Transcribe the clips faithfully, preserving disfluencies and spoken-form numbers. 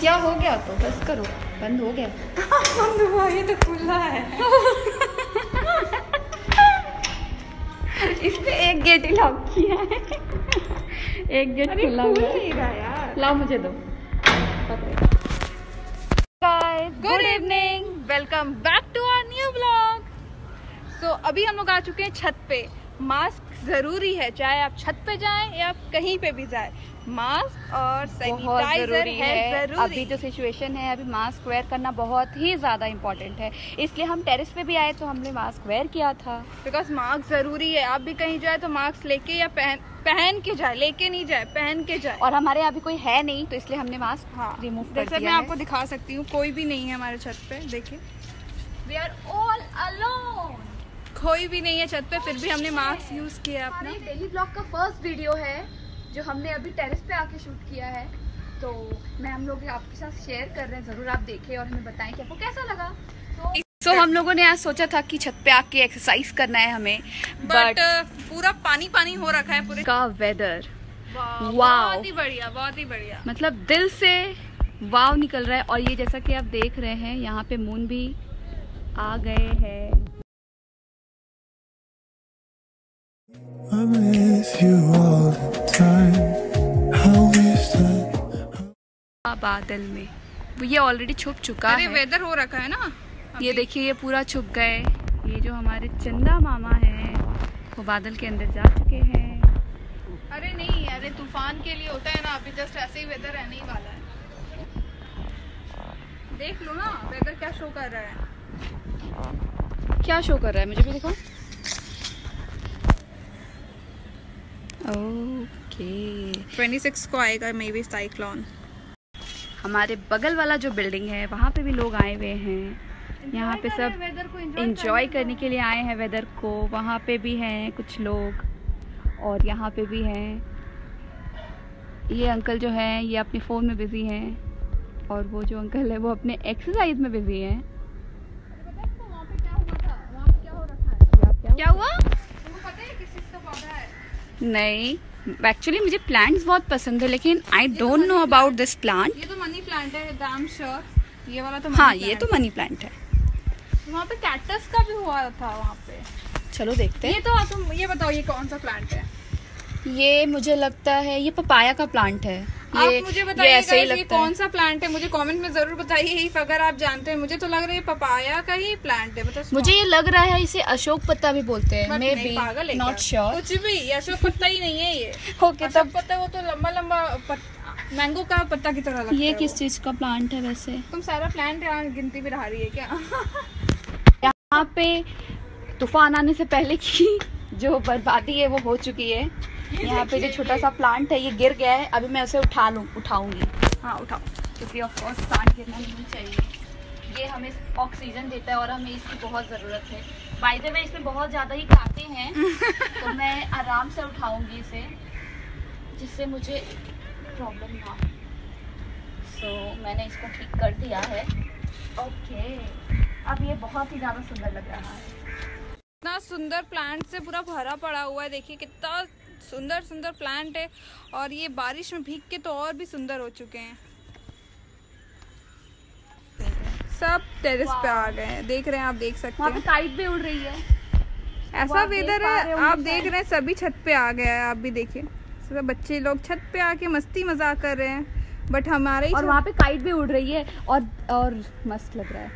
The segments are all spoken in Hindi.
क्या हो गया? तो बस करो, बंद हो गया। बंद हुआ, ये तो खुला है। इसमें एक गेट ही लॉक किया है, एक गेट खुला हुआ है। लाओ मुझे दो। Good evening, welcome back to our new blog. So अभी हम लोग आ चुके हैं छत पे। मास्क जरूरी है, चाहे आप छत पे जाएं या आप कहीं पे भी जाएं। मास्क और सैनिटाइजर जरूरी है, है जरूरी। अभी जो सिचुएशन है, अभी मास्क वेयर करना बहुत ही ज़्यादा इम्पोर्टेंट है। इसलिए हम टेरेस पे भी आए तो हमने मास्क वेयर किया था, बिकॉज मास्क ज़रूरी है। आप भी कहीं जाए तो मास्क लेके या पहन पहन के जाए, लेके नहीं जाए, पहन के जाए। और हमारे यहाँ भी कोई है नहीं, तो इसलिए हमने मास्क हाँ रिमूव कर दिया। मैं आपको दिखा सकती हूँ, कोई भी नहीं है हमारे छत पे। देखिए, वी आर ऑल अलोन, कोई भी नहीं है छत पे, फिर भी हमने मास्क यूज़ किया। अपना डेली ब्लॉग का फर्स्ट वीडियो है जो हमने अभी टेरेस पे आके शूट किया है, तो मैं हम लोग आपके साथ शेयर कर रहे हैं। ज़रूर आप देखें और हमें बताएं कि आपको कैसा लगा। तो सो so, हम लोगों ने आज सोचा था कि छत पे आके एक्सरसाइज करना है हमें, बट uh, पूरा पानी पानी हो रखा है पूरे का वेदर। वाव, बहुत ही बढ़िया, बहुत ही बढ़िया। मतलब दिल से वाव निकल रहा है। और ये जैसा कि आप देख रहे हैं, यहाँ पे मून भी आ गए हैं। I miss you all the time. How is that? बादल में ये ऑलरेडी छुप चुका है। अरे वेदर हो रखा है ना, ये देखिए, ये पूरा छुप गए। ये जो हमारे चंदा मामा हैं वो बादल के अंदर जा चुके हैं। अरे नहीं, अरे तूफान के लिए होता है ना, अभी जस्ट ऐसे ही वेदर रहने ही वाला है। देख लो ना वेदर क्या शो कर रहा है, क्या शो कर रहा है, मुझे भी दिखाओ। ओके, छब्बीस को आएगा मे बी साइक्लोन। हमारे बगल वाला जो बिल्डिंग है वहाँ पे भी लोग आए हुए हैं। यहाँ पे सब एंजॉय करने के लिए आए हैं वेदर को। वहाँ पे भी हैं कुछ लोग और यहाँ पे भी हैं। ये अंकल जो हैं ये अपने फ़ोन में बिज़ी हैं, और वो जो अंकल है वो अपने एक्सरसाइज में बिज़ी हैं। क्या हुआ? नहीं, एक्चुअली मुझे प्लांट्स बहुत पसंद है, लेकिन I don't know about this plant. ये तो मनी प्लांट है, दाम श्योर। ये वाला तो हाँ, ये तो मनी प्लांट है। वहाँ पे कैक्टस का भी हुआ था वहाँ पे। चलो देखते हैं। ये तो आप तुम ये बताओ ये कौन सा प्लांट है? ये मुझे लगता है ये पपाया का प्लांट है। आप मुझे बताइएगा ये कौन सा प्लांट है, मुझे कमेंट में जरूर बताइए अगर आप जानते हैं। मुझे तो लग रहा है पपाया का ही प्लांट है, मतलब मुझे ये लग रहा है। इसे अशोक पत्ता भी बोलते हैं, मे बी, नॉट श्योर। कुछ भी अशोक पत्ता ही नहीं है ये। ओके, तब पता वो तो लंबा लंबा मैंगो का पत्ता की तरह लगता है। ये किस चीज का प्लांट है वैसे? तुम सारा प्लांट यहाँ गिनती भी रहा रही है क्या? यहाँ पे तूफान आने से पहले की जो बर्बादी है वो हो चुकी है। यहाँ पे जो छोटा सा प्लांट है ये गिर गया है, अभी मैं उसे उठा लूँ उठाऊंगी। हाँ उठाओ, क्योंकि ऑफ कोर्स प्लांट गिरना नहीं चाहिए। ये हमें ऑक्सीजन देता है और हमें इसकी बहुत ज़रूरत है। बाय द वे इसमें बहुत ज़्यादा ही कांटे हैं तो मैं आराम से उठाऊंगी इसे, जिससे मुझे प्रॉब्लम ना हो। सो मैंने इसको ठीक कर दिया है। ओके, अब ये बहुत ही ज़्यादा सुंदर लग रहा है। इतना सुंदर प्लांट से पूरा भरा पड़ा हुआ है। देखिए कितना सुंदर सुंदर प्लांट है, और ये बारिश में भीग के तो और भी सुंदर हो चुके हैं। सब टेरेस पे आ गए हैं, देख रहे हैं आप, देख सकते हैं। काइट भी उड़ रही है। ऐसा वेदर है, आप देख रहे हैं सभी छत पे आ गया है। आप भी देखिए, सब बच्चे लोग छत पे आके मस्ती मजाक कर रहे हैं, बट हमारे और वहाँ पे काइट भी उड़ रही है और और मस्त लग रहा है।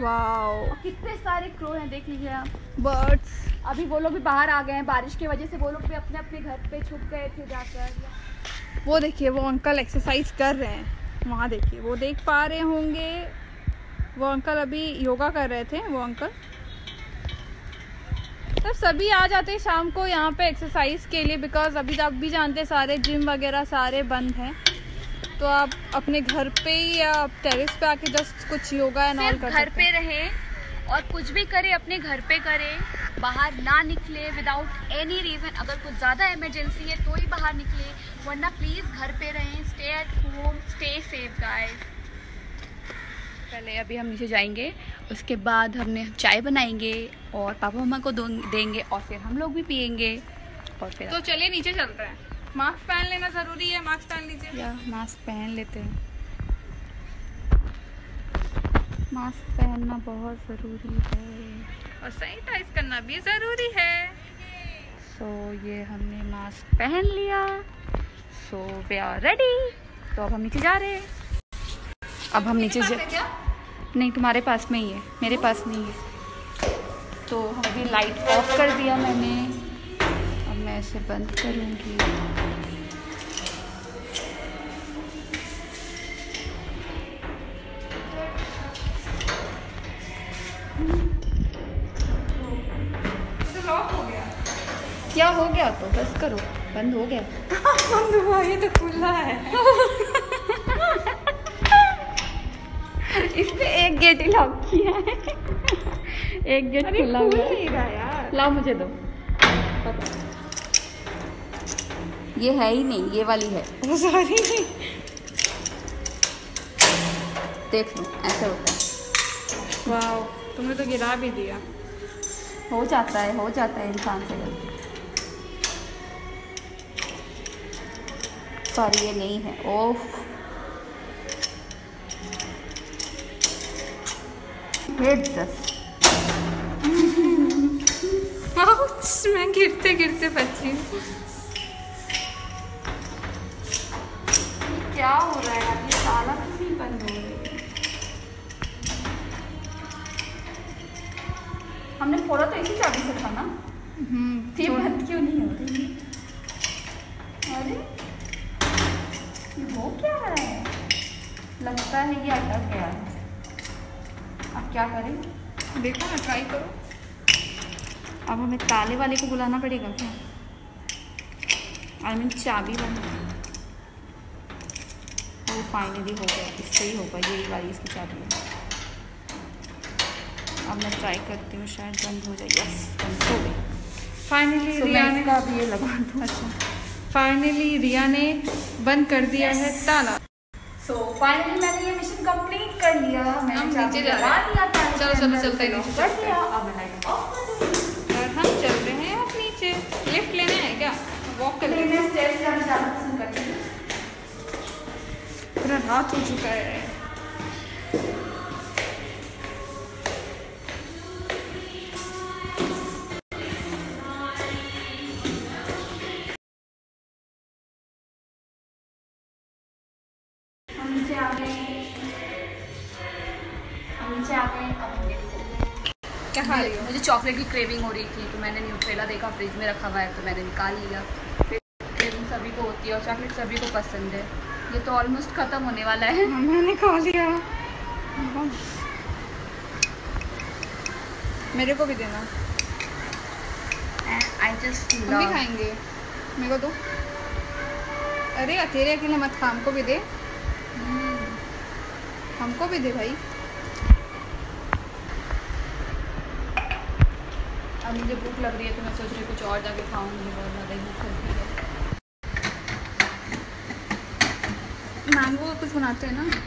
वाओ, कितने सारे क्रो हैं, देख लीजिए आप, बर्ड्स। अभी वो लोग भी बाहर आ गए हैं बारिश की वजह से। वो लोग भी अपने अपने घर पे छुप गए थे जाकर। वो देखिए वो अंकल एक्सरसाइज कर रहे हैं, वहाँ देखिए, वो देख पा रहे होंगे। वो अंकल अभी योगा कर रहे थे। वो अंकल तब सभी आ जाते हैं शाम को यहाँ पे एक्सरसाइज के लिए, बिकॉज अभी आप भी जानते हैं सारे जिम वगैरह सारे बंद हैं, तो आप अपने घर पे ही या टेरेस पे आके जस्ट कुछ योगा एंड ऑल कर सकते हैं। घर पे रहें और कुछ भी करें अपने घर पे करें, बाहर ना निकले विदाउट एनी रीज़न। अगर कुछ ज़्यादा इमरजेंसी है तो ही बाहर निकले, वरना प्लीज़ घर पे रहें। Stay at home, stay safe guys. पहले अभी हम नीचे जाएंगे, उसके बाद हमने चाय बनाएंगे और पापा मम्मा को देंगे, और फिर हम लोग भी पियेंगे। और फिर तो चलिए नीचे चलते हैं। मास्क पहन लेना जरूरी है, मास्क पहन लीजिए। या मास्क पहन लेते हैं। मास्क पहनना बहुत ज़रूरी है और सैनिटाइज करना भी ज़रूरी है। सो so, ये हमने मास्क पहन लिया। So we are ready. तो अब हम नीचे जा रहे हैं। अब हम नीचे जा नहीं, तुम्हारे पास में ही है, मेरे पास नहीं है। तो हमने लाइट ऑफ कर दिया मैंने। अब मैं इसे बंद करूँगी। क्या हो गया? तो बस करो, बंद हो गया। बंद हुआ, ये तो खुला है। इसमें एक गेट ही लॉक किया है। एक गेट खुला हुआ है। लाओ मुझे दो। ये है ही नहीं, ये वाली है। सॉरी, देख लो ऐसे होता है। वाह, तुमने तो गिरा भी दिया। हो जाता है, हो जाता है इंसान से गलती। सॉरी, ये नहीं है। ओह, मैं गिरते गिरते बची। क्या हो रहा है? ये ताला किसी बंद हो रही है। हमने फोड़ा तो इसी चाबी से था ना। थी बंद क्यों नहीं हो रही? अरे वो क्या है? लगता है ये अटक गया है। अब क्या करें? देखो ना, ट्राई करो। अब हमें ताले वाले को बुलाना पड़ेगा क्या? आई मीन चाबी वाले। वो फाइनली हो गया, इससे ही होगा। यही वाली इसकी चाबी है। अब मैं ट्राई करती हूँ, शायद बंद हो जाए। यस, बंद हो गई फाइनली। रिया ने कहा ये लगा दो। अच्छा, फाइनली रिया ने बंद कर दिया yes. है ताला। सो so, फाइनली मैंने ये मिशन कंप्लीट कर लिया। मैंने हम नीचे जा रहे हैं। चलो चलो चलते हैं नीचे। और हम चल रहे हैं अब नीचे। लिफ्ट लेना है क्या? वॉक करते हैं। स्टेप्स जाना ज़्यादा पसंद करती हूँ। पूरा रात हो चुका है। मुझे चॉकलेट की क्रेविंग हो रही थी, तो मैंने न्यूट्रेला देखा फ्रिज में रखा हुआ है, तो मैंने निकाल लिया। क्रेविंग सभी को होती है और चॉकलेट सभी को पसंद है। ये तो ऑलमोस्ट ख़त्म होने वाला है। मैंने खा लिया। मेरे को भी देना। आई जस्ट हम भी खाएंगे। मेरे को दो। अरे अकेले अकेले मत खा, हमको भी दे। हमको भी दे भाई। अब मुझे भूख लग रही है, तो मैं सोच रही हूँ कुछ और जाके खाऊंगी। बहुत ज़्यादा ही भूख लग रही है। मैंगो कुछ बनाते हैं ना।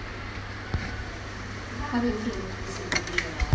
अरे